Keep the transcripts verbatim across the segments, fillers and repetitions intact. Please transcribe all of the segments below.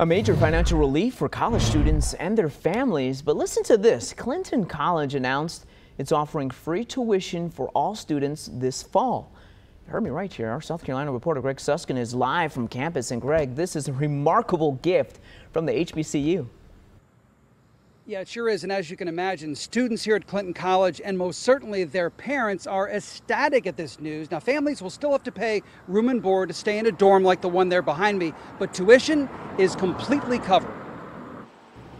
A major financial relief for college students and their families. But listen to this. Clinton College announced it's offering free tuition for all students this fall. You heard me right here. Our South Carolina reporter Greg Susskind is live from campus. And Greg, this is a remarkable gift from the H B C U. Yeah, it sure is. And as you can imagine, students here at Clinton College and most certainly their parents are ecstatic at this news. Now, families will still have to pay room and board to stay in a dorm like the one there behind me, but tuition is completely covered.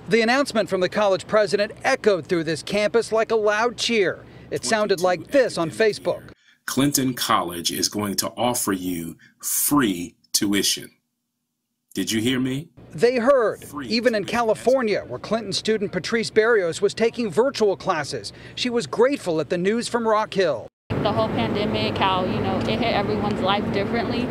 The announcement from the college president echoed through this campus like a loud cheer. It sounded like this on Facebook. Clinton College is going to offer you free tuition. Did you hear me? They heard, even in California, where Clinton student Patrice Berrios was taking virtual classes. She was grateful at the news from Rock Hill. The whole pandemic, how, you know, it hit everyone's life differently.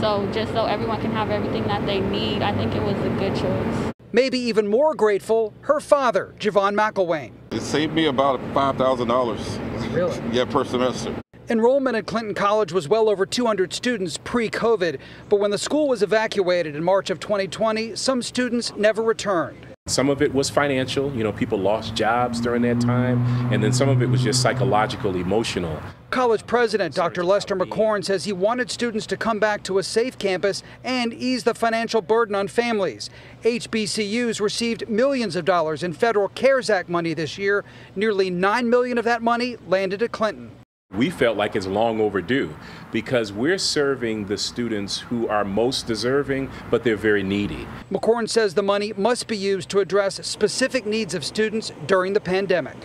So just so everyone can have everything that they need, I think it was a good choice. Maybe even more grateful, her father, Javon McElwain. It saved me about five thousand dollars. Really? Yeah, per semester. Enrollment at Clinton College was well over two hundred students pre-COVID, but when the school was evacuated in March of twenty twenty, some students never returned. Some of it was financial, you know, people lost jobs during that time, and then some of it was just psychological, emotional. College president Doctor Lester McCorn says he wanted students to come back to a safe campus and ease the financial burden on families. H B C Us received millions of dollars in federal CARES Act money this year. Nearly nine million dollars of that money landed at Clinton. We felt like it's long overdue because we're serving the students who are most deserving, but they're very needy. McCorn says the money must be used to address specific needs of students during the pandemic.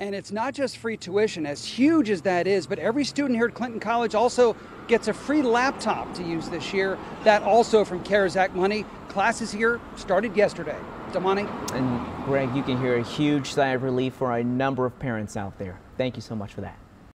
And it's not just free tuition, as huge as that is, but every student here at Clinton College also gets a free laptop to use this year. That also from CARES Act money. Classes here started yesterday. Damani. And Greg, you can hear a huge sigh of relief for a number of parents out there. Thank you so much for that.